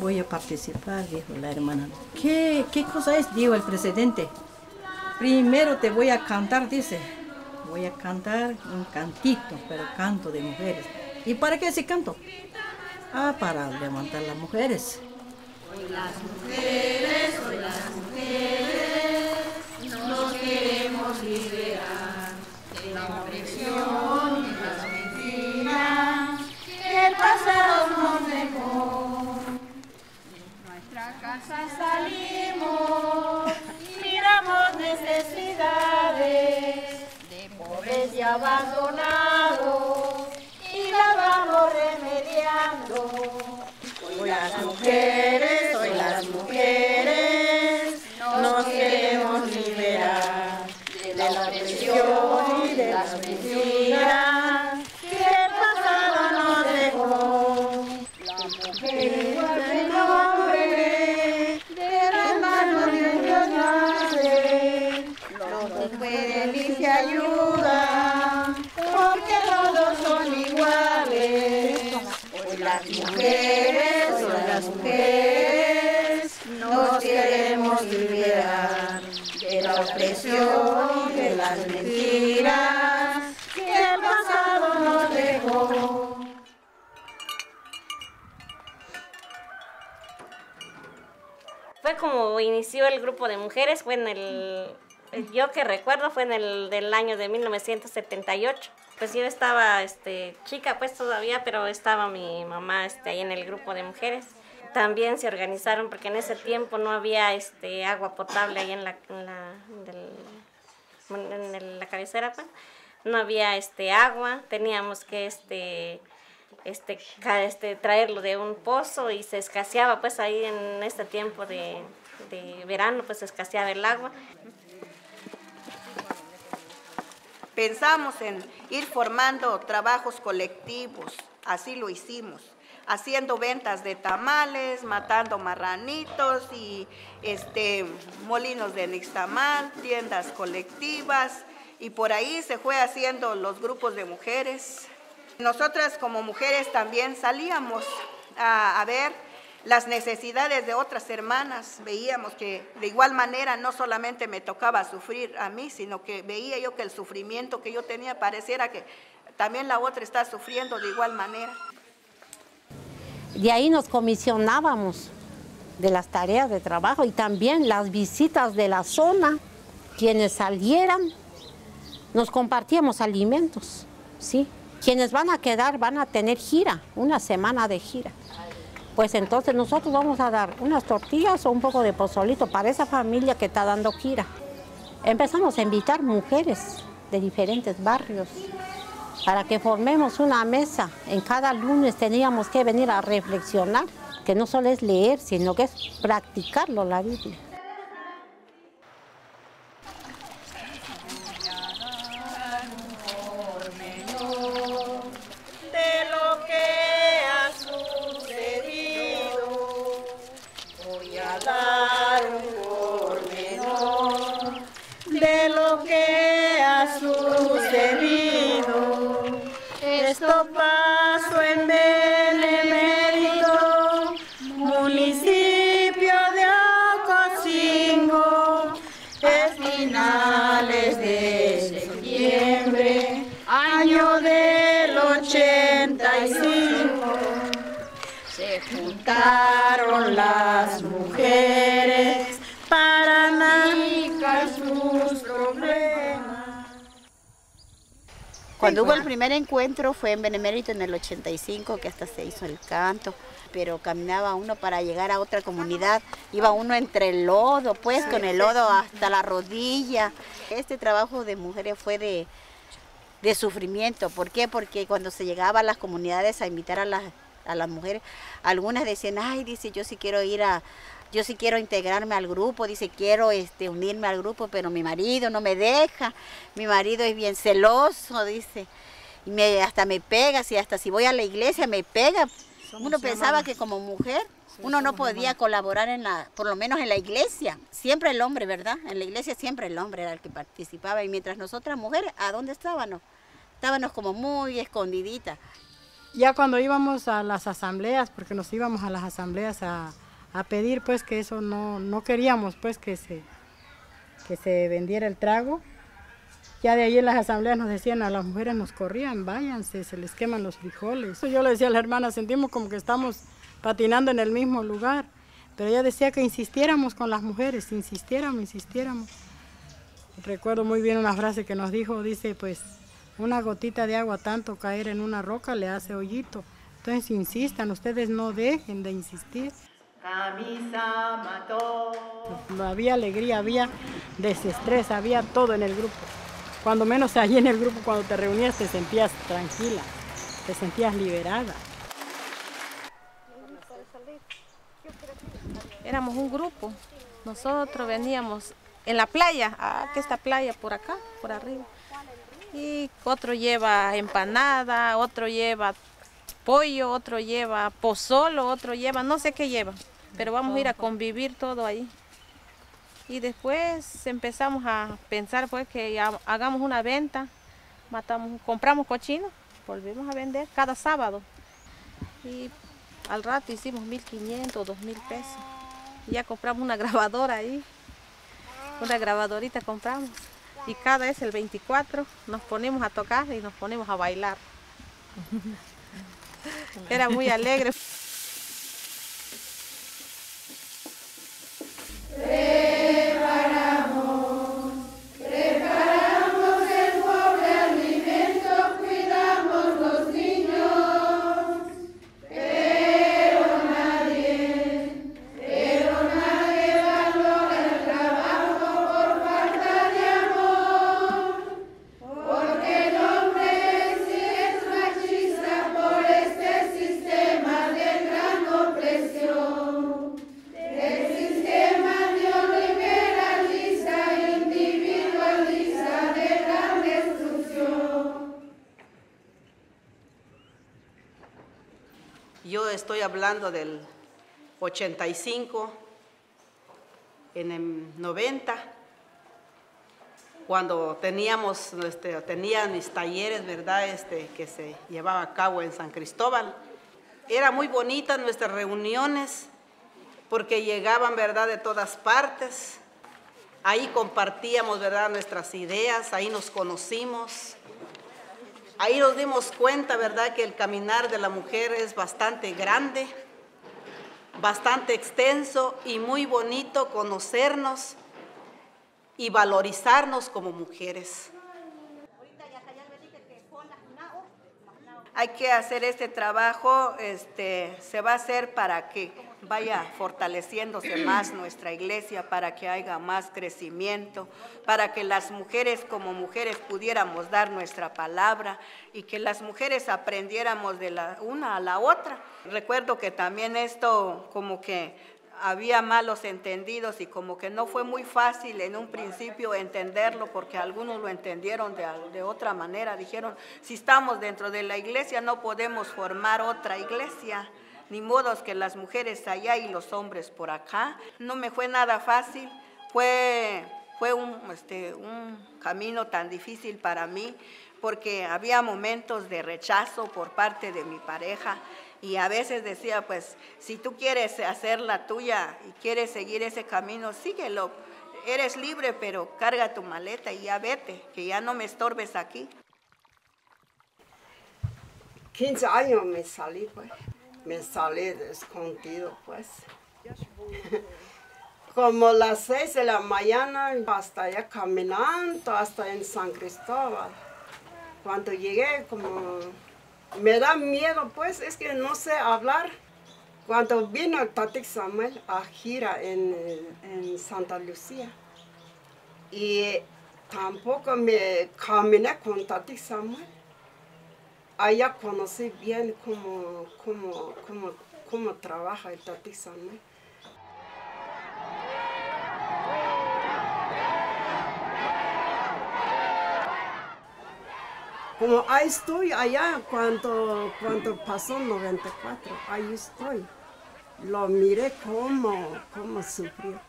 Voy a participar, dijo la hermana. ¿Qué cosa es? Dijo el presidente. Primero te voy a cantar, dice. Voy a cantar un cantito, pero canto de mujeres. ¿Y para qué ese canto? Ah, para levantar las mujeres. Hoy las mujeres, nos queremos liberar de la opresión y las mentiras que el pasado nos dejó. De nuestra casa salimos, miramos necesidades de pobres y abandonados y las vamos remediando. Hoy las mujeres, nos queremos liberar de la opresión y de las mentiras que el pasado nos dejó. Las mujeres del hombre, de las manos de Dios nacen, no se pueden ni se ayudan, porque todos son iguales. Hoy las mujeres, nos queremos liberar de la opresión, de las mentiras que el pasado nos dejó. Fue como inició el grupo de mujeres, fue en el, yo que recuerdo, fue en el del año de 1978. Pues yo estaba chica pues todavía, pero estaba mi mamá ahí en el grupo de mujeres. También se organizaron porque en ese tiempo no había agua potable ahí en la cabecera, pues. No había agua, teníamos que traerlo de un pozo y se escaseaba pues ahí en este tiempo de verano, pues se escaseaba el agua. Pensamos en ir formando trabajos colectivos, así lo hicimos, haciendo ventas de tamales, matando marranitos y molinos de nixtamal, tiendas colectivas, y por ahí se fue haciendo los grupos de mujeres. Nosotras como mujeres también salíamos a ver las necesidades de otras hermanas, veíamos que de igual manera no solamente me tocaba sufrir a mí, sino que veía yo que el sufrimiento que yo tenía pareciera que también la otra está sufriendo de igual manera. De ahí nos comisionábamos de las tareas de trabajo y también las visitas de la zona, quienes salieran, nos compartíamos alimentos, ¿sí? Quienes van a quedar van a tener gira, una semana de gira. Pues entonces nosotros vamos a dar unas tortillas o un poco de pozolito para esa familia que está dando gira. Empezamos a invitar mujeres de diferentes barrios para que formemos una mesa. En cada lunes teníamos que venir a reflexionar, que no solo es leer, sino que es practicarlo la Biblia. Paso en Benemérito, municipio de Ocosingo, a finales de septiembre, año del 85, se juntaron las mujeres para analizar sus problemas. Cuando hubo el primer encuentro fue en Benemérito en el 85, que hasta se hizo el canto, pero caminaba uno para llegar a otra comunidad, iba uno entre el lodo, pues con el lodo hasta la rodilla. Este trabajo de mujeres fue de sufrimiento. ¿Por qué? Porque cuando se llegaba a las comunidades a invitar a las mujeres, algunas decían, ay, dice, yo sí quiero ir a... Yo sí quiero integrarme al grupo, dice, quiero unirme al grupo, pero mi marido no me deja, mi marido es bien celoso, dice, y hasta me pega, hasta si voy a la iglesia me pega. Uno pensaba que como mujer uno no podía colaborar, por lo menos en la iglesia. Siempre el hombre, ¿verdad? En la iglesia siempre el hombre era el que participaba, y mientras nosotras mujeres, ¿a dónde estábamos? Estábamos como muy escondiditas. Ya cuando íbamos a las asambleas, porque nos íbamos a las asambleas a pedir pues que eso no queríamos pues que se vendiera el trago. Ya de ahí en las asambleas nos decían, a las mujeres nos corrían, váyanse, se les queman los frijoles. Yo le decía a la hermana, sentimos como que estamos patinando en el mismo lugar, pero ella decía que insistiéramos con las mujeres, insistiéramos. Recuerdo muy bien una frase que nos dijo, dice pues, una gotita de agua tanto caer en una roca le hace hoyito. Entonces insistan, ustedes no dejen de insistir. Camisa mató. Había alegría, había desestrés, había todo en el grupo. Cuando menos allí en el grupo, cuando te reunías, te sentías tranquila, te sentías liberada. Éramos un grupo, nosotros veníamos en la playa, que esta playa por acá, por arriba. Y otro lleva empanada, otro lleva pollo, otro lleva pozolo, otro lleva, no sé qué lleva, pero vamos a ir a convivir todo ahí. Y después empezamos a pensar pues que hagamos una venta, compramos cochino, volvimos a vender cada sábado. Y al rato hicimos 1.500, 2.000 pesos. Y ya compramos una grabadora ahí, una grabadorita compramos. Y cada vez el 24 nos ponemos a tocar y nos ponemos a bailar. Era muy alegre. Estoy hablando del 85, en el 90, cuando teníamos, tenían mis talleres, ¿verdad? Que se llevaba a cabo en San Cristóbal. Era muy bonita nuestras reuniones, porque llegaban, ¿verdad?, de todas partes. Ahí compartíamos, ¿verdad?, nuestras ideas, ahí nos conocimos. Ahí nos dimos cuenta, ¿verdad?, que el caminar de la mujer es bastante grande, bastante extenso y muy bonito conocernos y valorizarnos como mujeres. Hay que hacer este trabajo, se va a hacer para que vaya fortaleciéndose más nuestra iglesia, para que haya más crecimiento, para que las mujeres como mujeres pudiéramos dar nuestra palabra y que las mujeres aprendiéramos de la una a la otra. Recuerdo que también esto como que había malos entendidos y como que no fue muy fácil en un principio entenderlo, porque algunos lo entendieron de otra manera. Dijeron, si estamos dentro de la iglesia no podemos formar otra iglesia, ni modos que las mujeres allá y los hombres por acá. No me fue nada fácil, fue un camino tan difícil para mí, porque había momentos de rechazo por parte de mi pareja. Y a veces decía, pues, si tú quieres hacer la tuya y quieres seguir ese camino, síguelo. Eres libre, pero carga tu maleta y ya vete, que ya no me estorbes aquí. 15 años me salí, pues. Me salí escondido, pues. Como las 6 de la mañana, hasta allá caminando, hasta en San Cristóbal. Cuando llegué, como... me da miedo, pues, es que no sé hablar. Cuando vino Tati Samuel a gira en Santa Lucía, y tampoco me caminé con Tati Samuel. Allá conocí bien cómo trabaja el Tati Samuel. Como ahí estoy allá cuando pasó 94, ahí estoy. Lo miré cómo sufrió.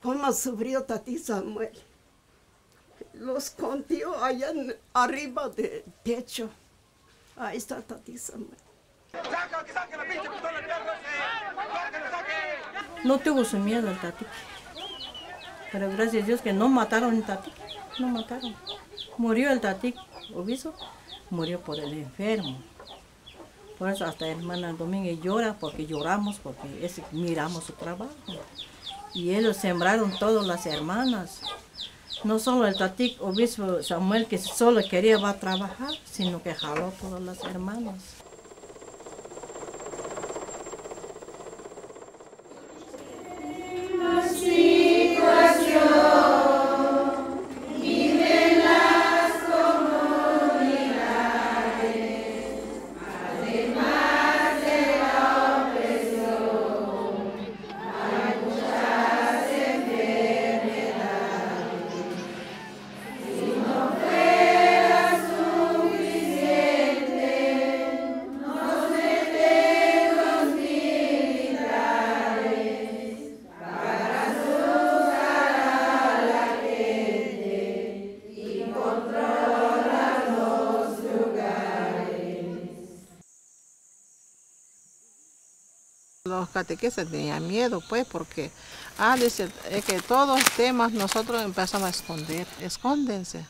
Cómo sufrió Tati Samuel. los escondió allá arriba del techo. Ahí está Tati Samuel. No tuvo su miedo el Tati. Pero gracias a Dios que no mataron el Tati. No mataron. Murió el Tati, obispo. Murió por el enfermo. Por eso hasta hermana Domínguez llora, porque lloramos, porque miramos su trabajo. Y ellos sembraron todas las hermanas. No solo el Tati, obispo Samuel, que solo quería va a trabajar, sino que jaló todas las hermanas. Los catequistas tenían miedo, pues, porque dice que todos los temas nosotros empezamos a esconder. Escóndense,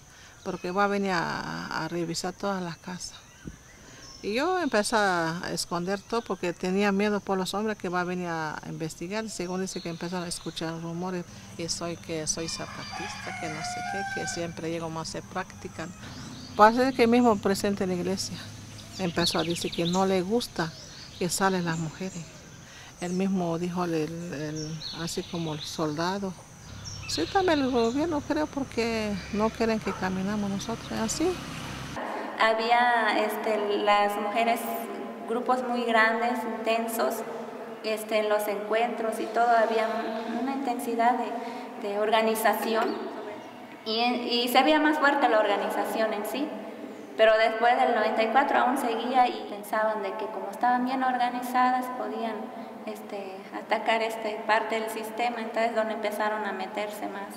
porque va a venir a revisar todas las casas. Y yo empecé a esconder todo porque tenía miedo por los hombres que va a venir a investigar. Según dice que empezaron a escuchar rumores, que soy zapatista, que no sé qué, que siempre llego más, se practican. Parece que mismo presente en la iglesia empezó a decir que no le gusta que salen las mujeres. Él mismo dijo, así como el soldado, sí, también el gobierno, creo, porque no quieren que caminamos nosotros así. Había las mujeres, grupos muy grandes, intensos, en los encuentros y todo, había una intensidad de organización y se veía más fuerte la organización en sí. Pero después del 94 aún seguía y pensaban de que como estaban bien organizadas podían atacar parte del sistema, entonces donde empezaron a meterse más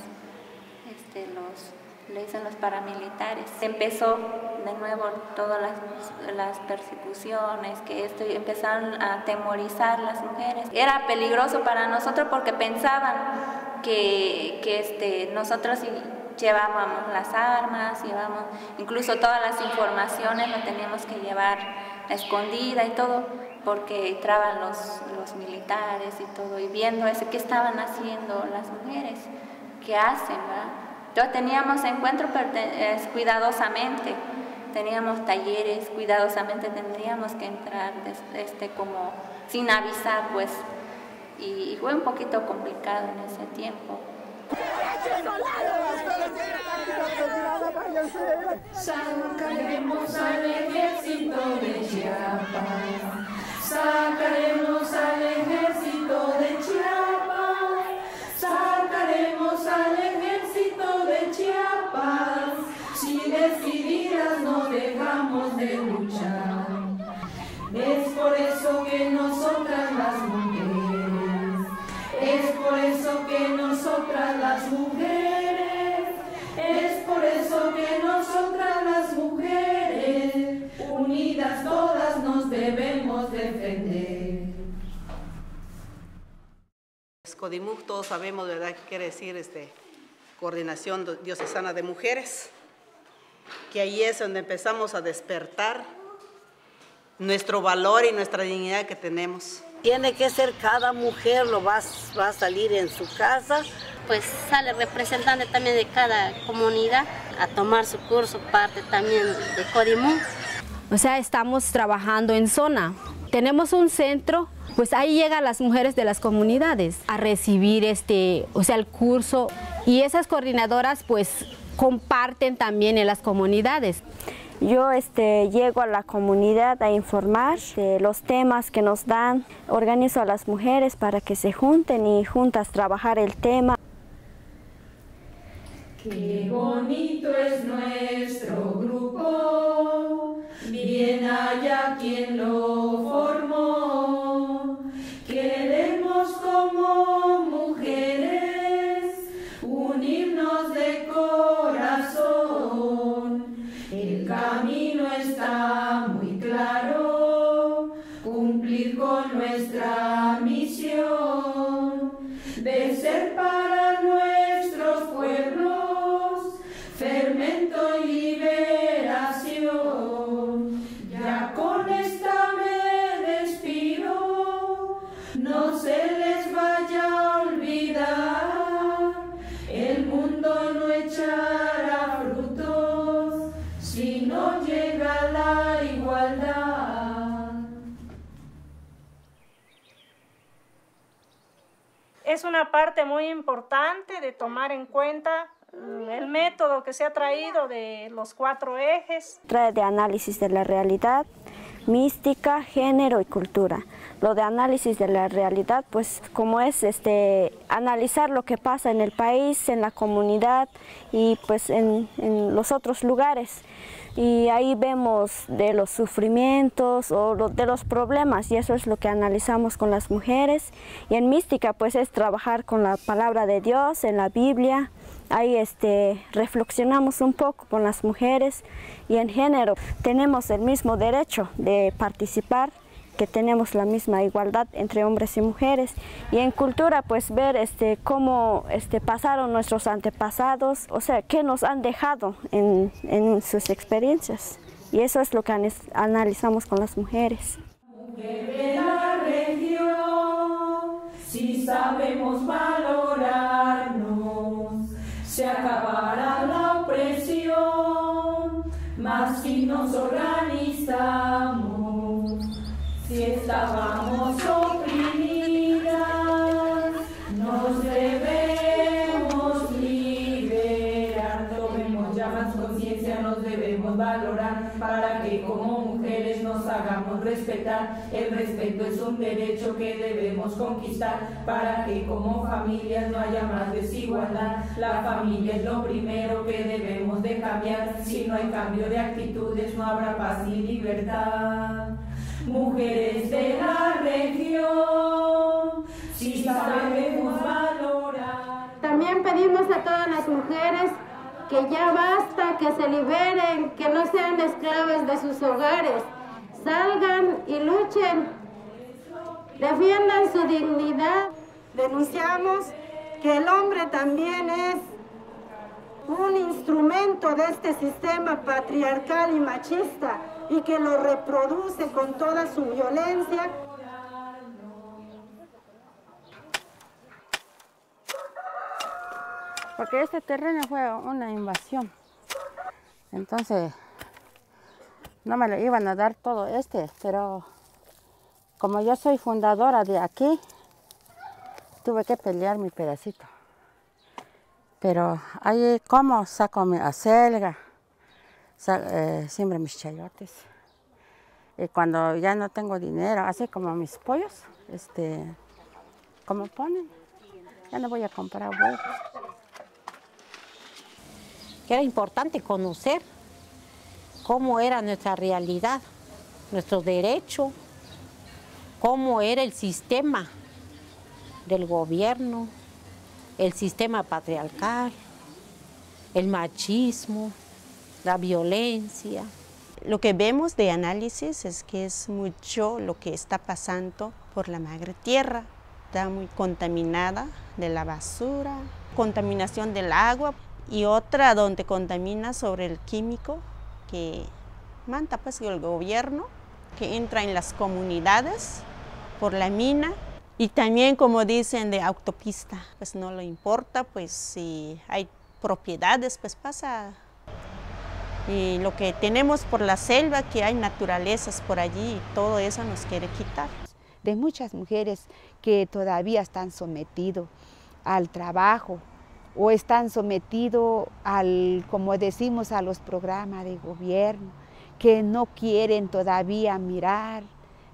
le dicen los paramilitares. Empezó de nuevo todas las persecuciones, que empezaron a atemorizar las mujeres. Era peligroso para nosotros porque pensaban que nosotros llevábamos las armas, incluso todas las informaciones las teníamos que llevar a escondida y todo, porque entraban los militares y todo, y viendo eso, qué estaban haciendo las mujeres, qué hacen, ¿verdad? Entonces teníamos encuentros cuidadosamente, teníamos talleres, cuidadosamente tendríamos que entrar como sin avisar, pues, y fue un poquito complicado en ese tiempo. Sacaremos al ejército de Chiapas, sacaremos al ejército de Chiapas, sacaremos al ejército de Chiapas, si decididas no dejamos de luchar. Es por eso que nosotras las mujeres, es por eso que nosotras las mujeres, es por eso que nosotras las mujeres, unidas todas nos debemos defender. CODIMUJ, todos sabemos, ¿verdad?, qué quiere decir Coordinación Diocesana de Mujeres, que ahí es donde empezamos a despertar nuestro valor y nuestra dignidad que tenemos. Tiene que ser cada mujer, va a salir en su casa. Pues sale representante también de cada comunidad a tomar su curso, parte también de CODIMUJ. O sea, estamos trabajando en zona. Tenemos un centro, pues ahí llegan las mujeres de las comunidades a recibir el curso. Y esas coordinadoras pues comparten también en las comunidades. Yo llego a la comunidad a informar de los temas que nos dan. Organizo a las mujeres para que se junten y juntas trabajar el tema. Qué bonito es nuestro grupo, bien haya quien lo formó. Queremos como mujeres unirnos de corazón. es una parte muy importante de tomar en cuenta el método que se ha traído de los 4 ejes. Trae de análisis de la realidad, mística, género y cultura. Lo de análisis de la realidad, pues como es analizar lo que pasa en el país, en la comunidad y pues en los otros lugares. Y ahí vemos de los sufrimientos o de los problemas, y eso es lo que analizamos con las mujeres. Y en mística pues es trabajar con la palabra de Dios, en la Biblia. Ahí reflexionamos un poco con las mujeres. Y en género tenemos el mismo derecho de participar, que tenemos la misma igualdad entre hombres y mujeres. Y en cultura pues ver cómo pasaron nuestros antepasados, o sea, qué nos han dejado en sus experiencias. Y eso es lo que analizamos con las mujeres. Mujer de la región, si sabemos valorarnos, se acabará la opresión, mas si nos organizamos, si estábamos oprimidas, nos debemos liberar. Tomemos ya más conciencia, nos debemos valorar, para que como mujeres nos hagamos respetar. El respeto es un derecho que debemos conquistar, para que como familias no haya más desigualdad. La familia es lo primero que debemos de cambiar. Si no hay cambio de actitudes, no habrá paz ni libertad. Mujeres de la región, si sabemos valorar. También pedimos a todas las mujeres que ya basta, que se liberen, que no sean esclavas de sus hogares. Salgan y luchen, defiendan su dignidad. Denunciamos que el hombre también es un instrumento de este sistema patriarcal y machista, y que lo reproduce con toda su violencia. Porque este terreno fue una invasión, entonces no me lo iban a dar todo pero como yo soy fundadora de aquí, tuve que pelear mi pedacito. Pero ahí como saco mi acelga, siembro mis chayotes, y cuando ya no tengo dinero, así como mis pollos, como ponen, ya no voy a comprar huevos. Era importante conocer cómo era nuestra realidad, nuestro derecho, cómo era el sistema del gobierno, el sistema patriarcal, el machismo, la violencia. Lo que vemos de análisis es que es mucho lo que está pasando por la madre tierra. Está muy contaminada de la basura, contaminación del agua, y otra donde contamina sobre el químico que manda pues el gobierno, que entra en las comunidades por la mina. Y también, como dicen, de autopista, pues no le importa, pues si hay propiedades, pues pasa. Y lo que tenemos por la selva, que hay naturalezas por allí, y todo eso nos quiere quitar. De muchas mujeres que todavía están sometidas al trabajo, o están sometidas al, como decimos, a los programas de gobierno, que no quieren todavía mirar.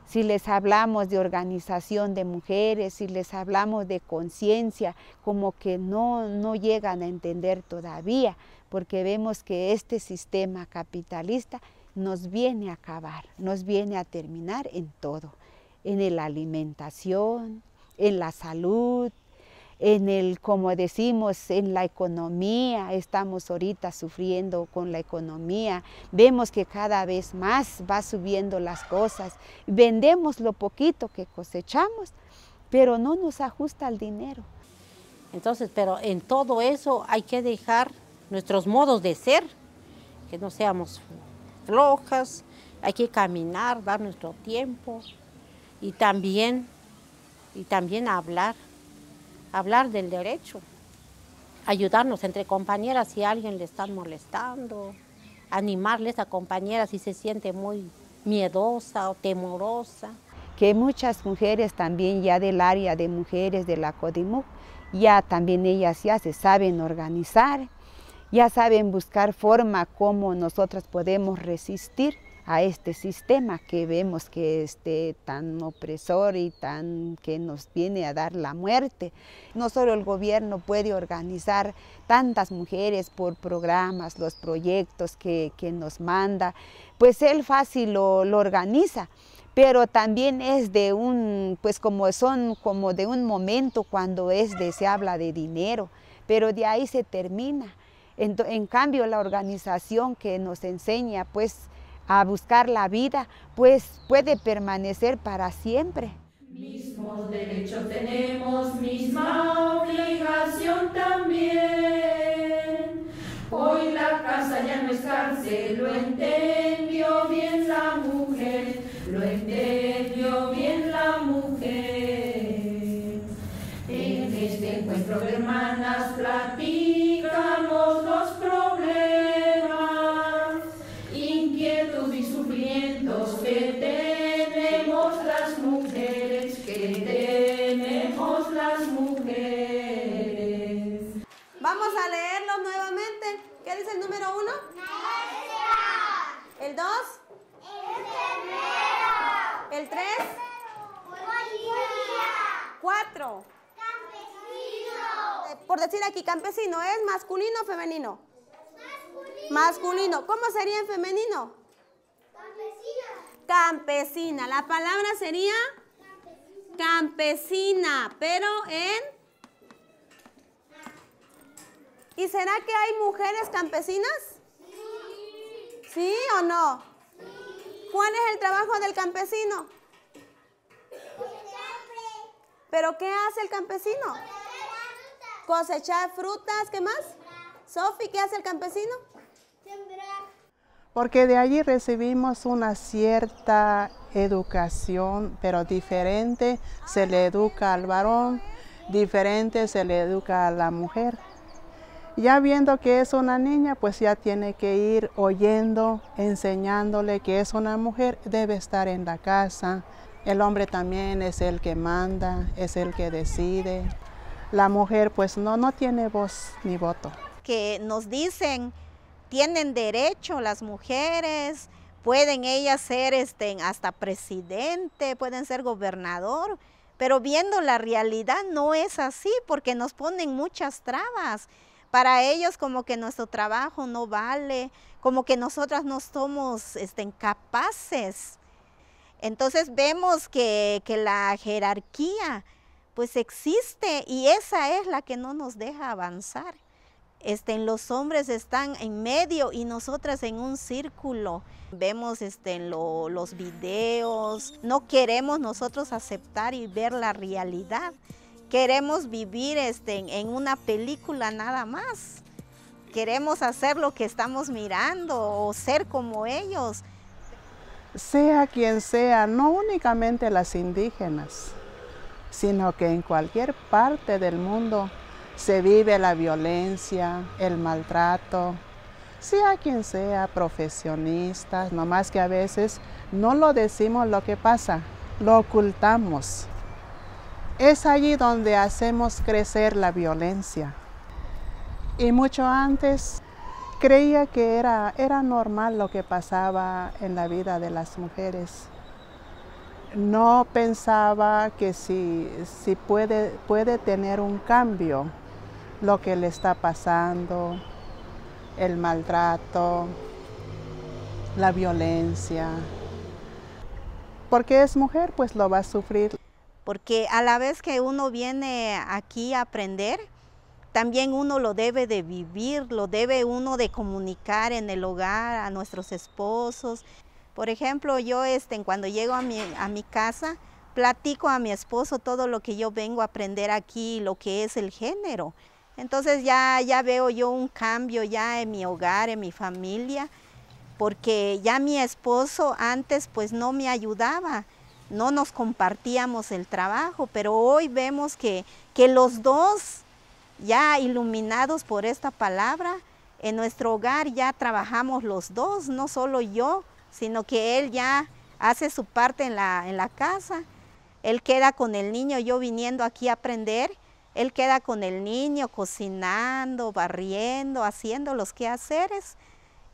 Si les hablamos de organización de mujeres, si les hablamos de conciencia, como que no llegan a entender todavía, porque vemos que este sistema capitalista nos viene a acabar, nos viene a terminar en todo, en la alimentación, en la salud, como decimos, en la economía. Estamos ahorita sufriendo con la economía. Vemos que cada vez más va subiendo las cosas. Vendemos lo poquito que cosechamos, pero no nos ajusta el dinero. Entonces, pero en todo eso hay que dejar nuestros modos de ser, que no seamos flojas. Hay que caminar, dar nuestro tiempo y también hablar. Hablar del derecho, ayudarnos entre compañeras si a alguien le están molestando, animarles a compañeras si se siente muy miedosa o temorosa. que muchas mujeres también ya del área de mujeres de la CODIMUJ, ya también ellas ya se saben organizar, ya saben buscar forma como nosotros podemos resistir a este sistema que vemos que es tan opresor y tan que nos viene a dar la muerte. No solo el gobierno puede organizar tantas mujeres por programas, los proyectos que nos manda, pues él fácil lo organiza, pero también es de un, pues como de un momento cuando se habla de dinero, pero de ahí se termina. En cambio la organización que nos enseña pues a buscar la vida, pues puede permanecer para siempre. Mismos derechos tenemos, misma obligación también. Hoy la casa ya no es cárcel, lo entendió bien la mujer, lo entendió bien la mujer. En este encuentro de hermanas platicamos los problemas, inquietudes y sufrimientos que tenemos las mujeres, Vamos a leerlos nuevamente. ¿Qué dice el número 1? Necia. ¿El 2? Enfermera. ¿El 3? Policía. 4. Campesino. Por decir aquí, campesino, ¿es masculino o femenino? Masculino. Masculino. ¿Cómo sería en femenino? Campesina. Campesina. La palabra sería campesina, pero en... ¿Y será que hay mujeres campesinas? Sí. ¿Sí o no? Sí. ¿Cuál es el trabajo del campesino? Cosechar. ¿Pero qué hace el campesino? Cosechar frutas. ¿Qué más? Sofi, ¿qué hace el campesino? Sembrar. Porque de allí recibimos una cierta educación, pero diferente se le educa al varón, diferente se le educa a la mujer. Ya viendo que es una niña, pues ya tiene que ir oyendo, enseñándole que es una mujer, debe estar en la casa. El hombre también es el que manda, es el que decide. La mujer pues no tiene voz ni voto. Que nos dicen, tienen derecho las mujeres, pueden ellas ser hasta presidente, pueden ser gobernador. Pero viendo la realidad no es así, porque nos ponen muchas trabas. Para ellos como que nuestro trabajo no vale, como que nosotras no somos capaces. Entonces vemos que la jerarquía pues existe y esa es la que no nos deja avanzar. Los hombres están en medio y nosotras en un círculo. Vemos los videos, no queremos nosotros aceptar y ver la realidad. Queremos vivir en una película nada más. Queremos hacer lo que estamos mirando o ser como ellos. Sea quien sea, no únicamente las indígenas, sino que en cualquier parte del mundo se vive la violencia, el maltrato. Sea quien sea, profesionistas, nomás que a veces no lo decimos lo que pasa, lo ocultamos. Es allí donde hacemos crecer la violencia. Y mucho antes creía que era normal lo que pasaba en la vida de las mujeres. No pensaba que si puede tener un cambio lo que le está pasando, el maltrato, la violencia. Porque es mujer, pues lo va a sufrir. Porque a la vez que uno viene aquí a aprender, también uno lo debe de vivir, lo debe uno de comunicar en el hogar a nuestros esposos. Por ejemplo, yo cuando llego a mi casa, platico a mi esposo todo lo que yo vengo a aprender aquí, lo que es el género. Entonces ya veo yo un cambio ya en mi hogar, en mi familia, porque ya mi esposo antes pues no me ayudaba. No nos compartíamos el trabajo, pero hoy vemos que los dos, ya iluminados por esta palabra, en nuestro hogar ya trabajamos los dos, no solo yo, sino que él ya hace su parte en la casa, él queda con el niño, yo viniendo aquí a aprender, él queda con el niño cocinando, barriendo, haciendo los quehaceres,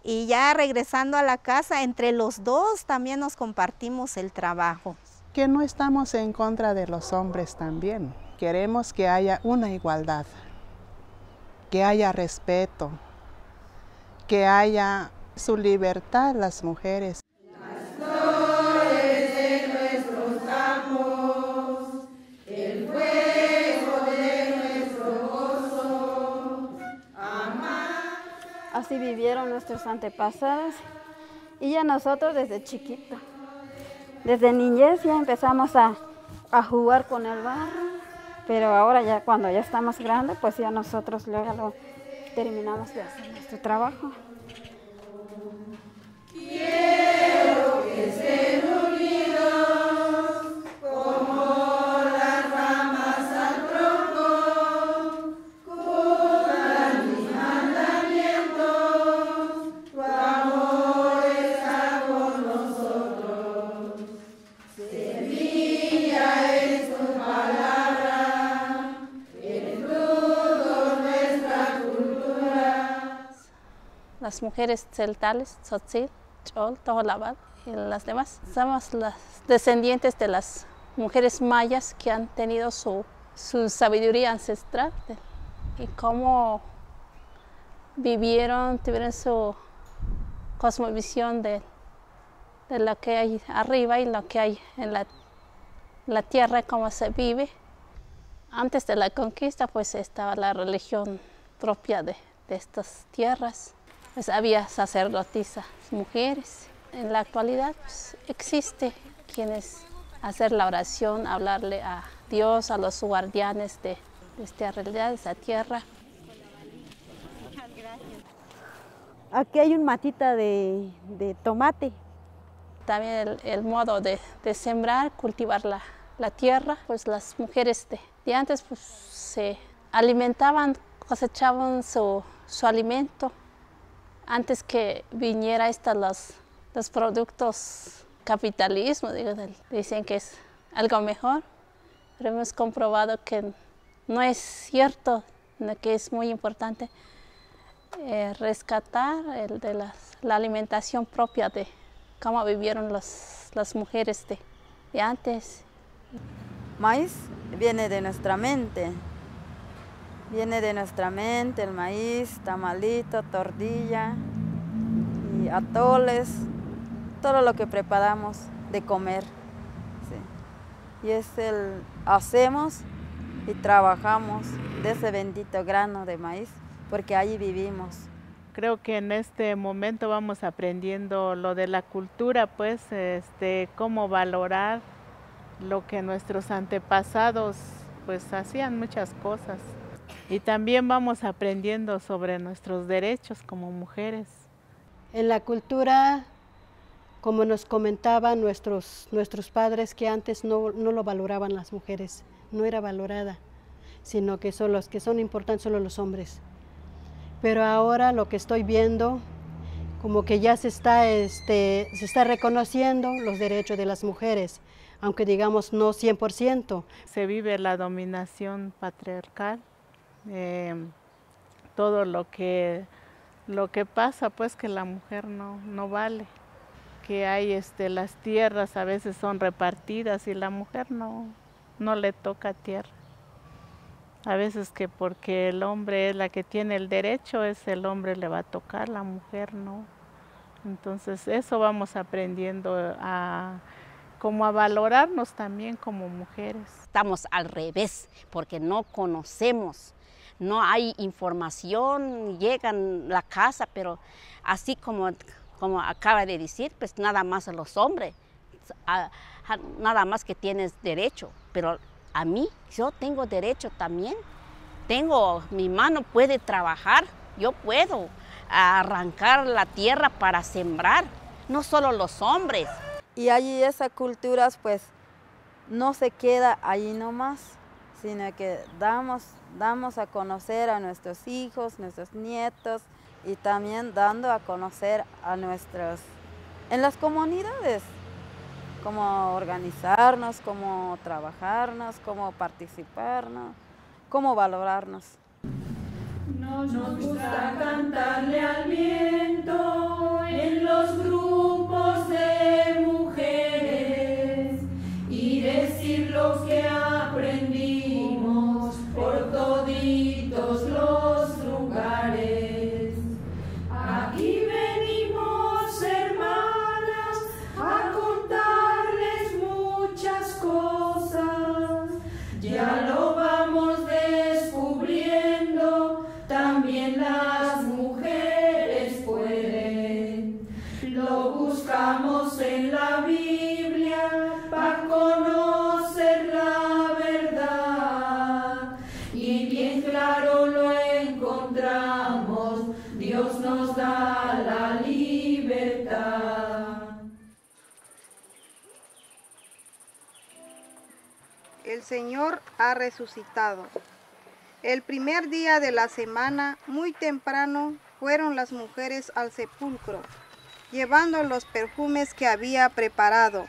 y ya regresando a la casa, entre los dos también nos compartimos el trabajo. Que no estamos en contra de los hombres también, queremos que haya una igualdad, que haya respeto, que haya su libertad las mujeres. Así vivieron nuestros antepasados y ya nosotros desde chiquito, desde niñez ya empezamos a jugar con el barro, pero ahora ya cuando ya estamos grandes, pues ya nosotros luego lo terminamos de hacer nuestro trabajo. Quiero que se las mujeres celtales, tzotzil, chol, tojolabal y las demás. Somos las descendientes de las mujeres mayas que han tenido su sabiduría ancestral y cómo vivieron, tuvieron su cosmovisión de lo que hay arriba y lo que hay en la tierra, cómo se vive. Antes de la conquista pues estaba la religión propia de estas tierras. Pues había sacerdotisas, mujeres. En la actualidad pues, existe quienes hacer la oración, hablarle a Dios, a los guardianes de esta realidad, de esta tierra. Aquí hay un matita de tomate. También el modo de sembrar, cultivar la tierra. Pues las mujeres de antes pues, se alimentaban, cosechaban su alimento. Antes que viniera los productos capitalismo, dicen que es algo mejor, pero hemos comprobado que no es cierto, que es muy importante rescatar la alimentación propia de cómo vivieron las mujeres de antes. Maíz viene de nuestra mente. Viene de nuestra mente el maíz, tamalito, tortilla y atoles, todo lo que preparamos de comer. Sí. Y es hacemos y trabajamos de ese bendito grano de maíz, porque allí vivimos. Creo que en este momento vamos aprendiendo lo de la cultura, pues, cómo valorar lo que nuestros antepasados, pues, hacían muchas cosas. Y también vamos aprendiendo sobre nuestros derechos como mujeres. En la cultura, como nos comentaban nuestros padres, que antes no lo valoraban las mujeres, no era valorada, sino que son los que son importantes solo los hombres. Pero ahora lo que estoy viendo, como que ya se está reconociendo los derechos de las mujeres, aunque digamos no 100%. Se vive la dominación patriarcal. Todo lo que pasa, pues que la mujer no vale, que hay las tierras a veces son repartidas y la mujer no le toca tierra. A veces que porque el hombre es la que tiene el derecho, es el hombre le va a tocar, la mujer no. Entonces eso vamos aprendiendo como a valorarnos también como mujeres. Estamos al revés porque no conocemos. No hay información, llegan a la casa, pero así como acaba de decir, pues nada más a los hombres, nada más que tienes derecho. Pero a mí, yo tengo derecho también. Mi mano puede trabajar, yo puedo arrancar la tierra para sembrar, no solo los hombres. Y allí esas culturas, pues, no se queda ahí nomás, sino que damos a conocer a nuestros hijos, nuestros nietos y también dando a conocer en las comunidades, cómo organizarnos, cómo trabajarnos, cómo participarnos, cómo valorarnos. Nos gusta cantarle al viento en los grupos de mujeres y decir lo que aprendimos por toditos los lugares. Aquí venimos, hermanas, a contarles muchas cosas. Ya lo vamos descubriendo. También las mujeres pueden, lo buscamos en la Biblia para conocer la verdad y bien claro lo encontramos, Dios nos da la libertad. El Señor ha resucitado. El primer día de la semana, muy temprano, fueron las mujeres al sepulcro, llevando los perfumes que había preparado,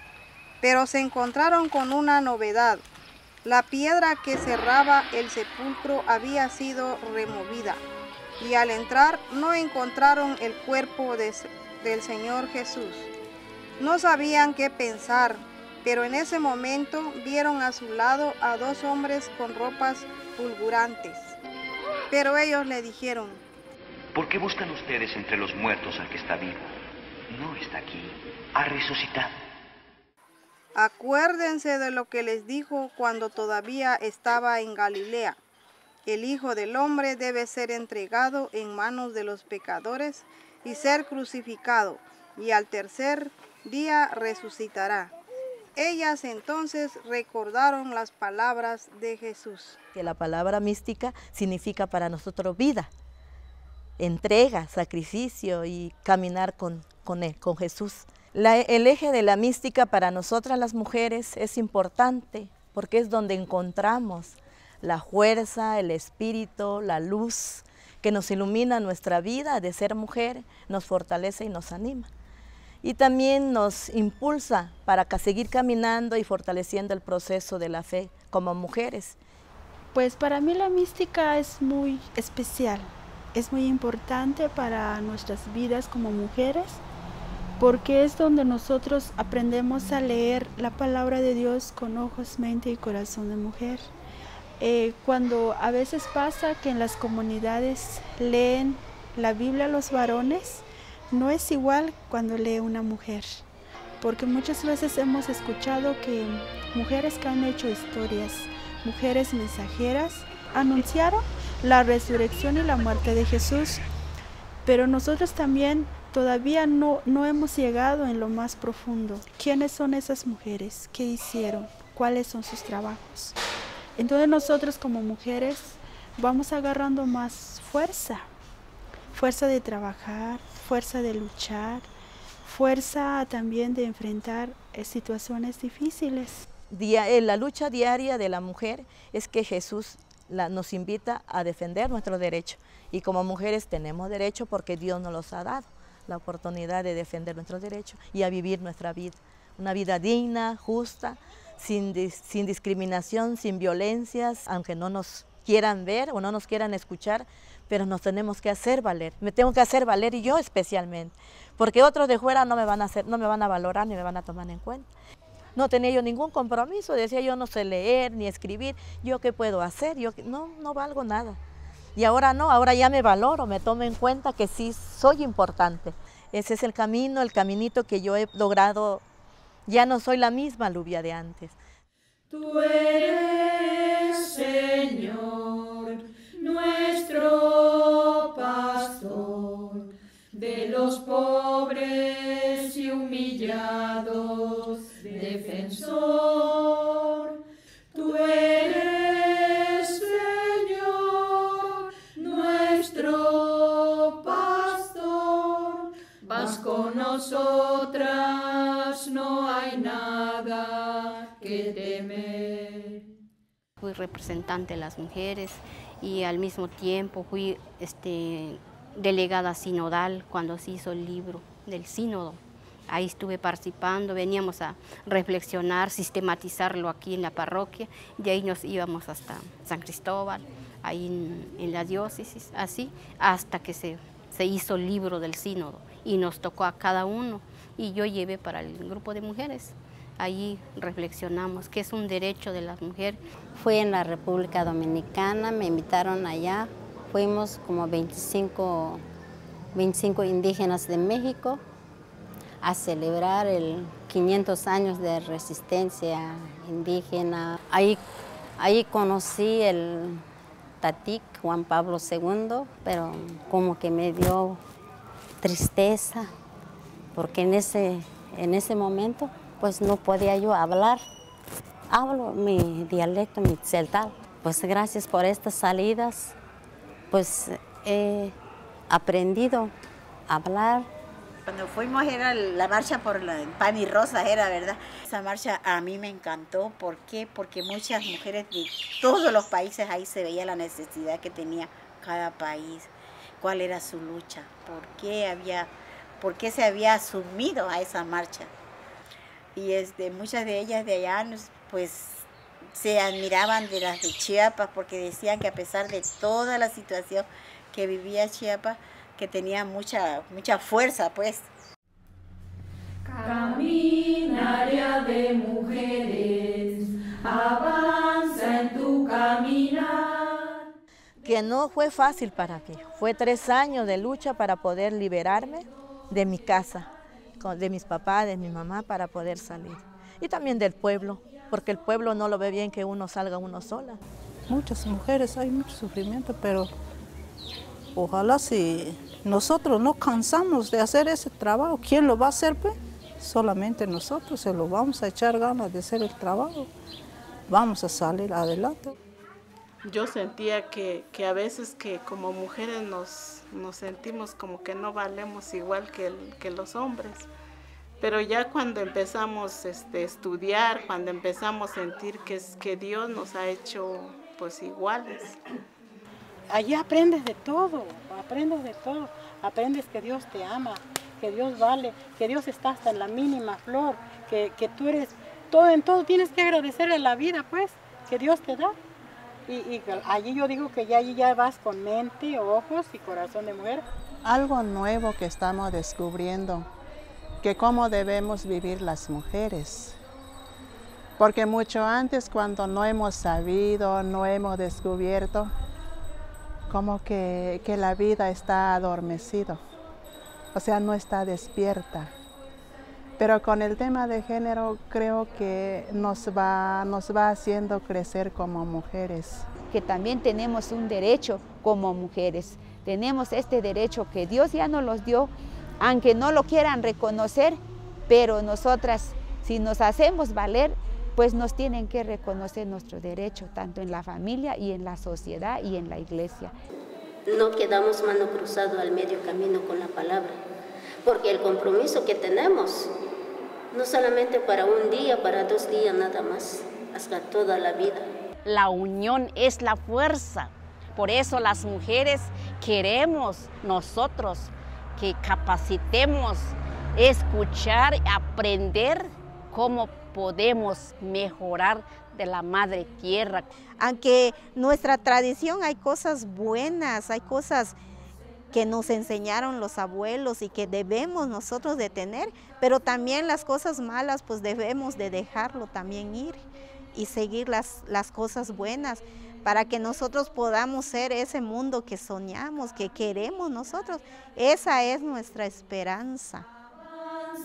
pero se encontraron con una novedad. La piedra que cerraba el sepulcro había sido removida, y al entrar no encontraron el cuerpo del Señor Jesús. No sabían qué pensar, pero en ese momento vieron a su lado a dos hombres con ropas fulgurantes. Pero ellos le dijeron: ¿Por qué buscan ustedes entre los muertos al que está vivo? No está aquí, ha resucitado. Acuérdense de lo que les dijo cuando todavía estaba en Galilea. El Hijo del Hombre debe ser entregado en manos de los pecadores y ser crucificado, y al tercer día resucitará. Ellas entonces recordaron las palabras de Jesús. Que la palabra mística significa para nosotros vida, entrega, sacrificio y caminar con Jesús. El eje de la mística para nosotras las mujeres es importante porque es donde encontramos la fuerza, el espíritu, la luz que nos ilumina nuestra vida de ser mujer, nos fortalece y nos anima. Y también nos impulsa para seguir caminando y fortaleciendo el proceso de la fe como mujeres. Pues para mí la mística es muy especial, es muy importante para nuestras vidas como mujeres, porque es donde nosotros aprendemos a leer la palabra de Dios con ojos, mente y corazón de mujer. Cuando a veces pasa que en las comunidades leen la Biblia los varones, no es igual cuando lee una mujer, porque muchas veces hemos escuchado que mujeres que han hecho historias, mujeres mensajeras, anunciaron la resurrección y la muerte de Jesús, pero nosotros también todavía no hemos llegado en lo más profundo. ¿Quiénes son esas mujeres? ¿Qué hicieron? ¿Cuáles son sus trabajos? Entonces nosotros como mujeres vamos agarrando más fuerza. Fuerza de trabajar, fuerza de luchar, fuerza también de enfrentar situaciones difíciles. La lucha diaria de la mujer es que Jesús nos invita a defender nuestros derechos. Y como mujeres tenemos derechos porque Dios nos los ha dado, la oportunidad de defender nuestros derechos y a vivir nuestra vida. Una vida digna, justa, sin discriminación, sin violencias, aunque no nos quieran ver o no nos quieran escuchar, pero nos tenemos que hacer valer. Me tengo que hacer valer y yo especialmente, porque otros de fuera no me van a valorar ni me van a tomar en cuenta. No tenía yo ningún compromiso, decía yo no sé leer ni escribir, yo qué puedo hacer, yo no valgo nada. Y ahora no, ahora ya me valoro, me tomo en cuenta que sí soy importante. Ese es el camino, el caminito que yo he logrado, ya no soy la misma Lubia de antes. Tú eres, Señor, nuestro pastor, de los pobres y humillados, defensor. Tú eres, Señor, nuestro pastor, vas con nosotras, no hay nada que temer. Fui representante de las mujeres y al mismo tiempo fui delegada sinodal cuando se hizo el libro del sínodo. Ahí estuve participando, veníamos a reflexionar, sistematizarlo aquí en la parroquia, y ahí nos íbamos hasta San Cristóbal, ahí en la diócesis, así, hasta que se hizo el libro del sínodo, y nos tocó a cada uno, y yo llevé para el grupo de mujeres. Allí reflexionamos que es un derecho de las mujeres. Fui en la República Dominicana, me invitaron allá, fuimos como 25 indígenas de México a celebrar el 500 años de resistencia indígena. Ahí conocí el Tati, Juan Pablo II, pero como que me dio tristeza, porque en ese momento pues no podía yo hablar. Hablo mi dialecto, mi tzeltal. Pues gracias por estas salidas, pues he aprendido a hablar. Cuando fuimos era la marcha por pan y rosas, era verdad. Esa marcha a mí me encantó. ¿Por qué? Porque muchas mujeres de todos los países, ahí se veía la necesidad que tenía cada país, cuál era su lucha, por qué se había asumido a esa marcha. Y muchas de ellas de allá pues se admiraban de las de Chiapas, porque decían que a pesar de toda la situación que vivía Chiapas, que tenía mucha fuerza, pues. Caminaria de mujeres, avanza en tu caminar. Que no fue fácil para mí, fue 3 años de lucha para poder liberarme de mi casa, de mis papás, de mi mamá, para poder salir. Y también del pueblo, porque el pueblo no lo ve bien que uno salga uno sola. Muchas mujeres, hay mucho sufrimiento, pero ojalá si nosotros no cansamos de hacer ese trabajo, ¿quién lo va a hacer, pues? Solamente nosotros se lo vamos a echar ganas de hacer el trabajo. Vamos a salir adelante. Yo sentía que a veces que como mujeres nos sentimos como que no valemos igual que los hombres. Pero ya cuando empezamos a estudiar, cuando empezamos a sentir que Dios nos ha hecho pues iguales. Allí aprendes de todo, aprendes de todo. Aprendes que Dios te ama, que Dios vale, que Dios está hasta en la mínima flor, que tú eres todo, en todo tienes que agradecerle la vida, pues, que Dios te da. Y allí yo digo que ya allí ya vas con mente, ojos y corazón de mujer. Algo nuevo que estamos descubriendo, que cómo debemos vivir las mujeres. Porque mucho antes, cuando no hemos sabido, no hemos descubierto, como que la vida está adormecida, o sea, no está despierta. Pero con el tema de género creo que nos va haciendo crecer como mujeres. Que también tenemos un derecho como mujeres, tenemos este derecho que Dios ya nos los dio, aunque no lo quieran reconocer, pero nosotras, si nos hacemos valer, pues nos tienen que reconocer nuestro derecho, tanto en la familia y en la sociedad y en la iglesia. No quedamos mano cruzada al medio camino con la palabra, porque el compromiso que tenemos, no solamente para un día, para 2 días nada más, hasta toda la vida. La unión es la fuerza, por eso las mujeres queremos nosotros que capacitemos, escuchar, aprender cómo podemos mejorar de la madre tierra. Aunque nuestra tradición hay cosas buenas, hay cosas que nos enseñaron los abuelos y que debemos nosotros de tener, pero también las cosas malas pues debemos de dejarlo también ir y seguir las cosas buenas para que nosotros podamos ser ese mundo que soñamos, que queremos nosotros. Esa es nuestra esperanza.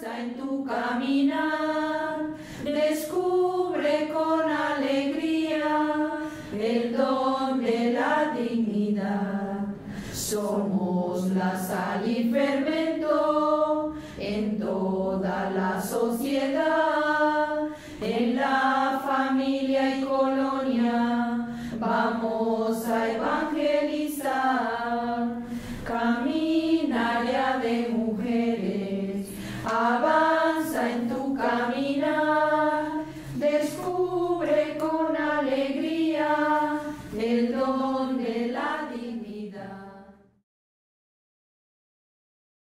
En tu caminar, descubre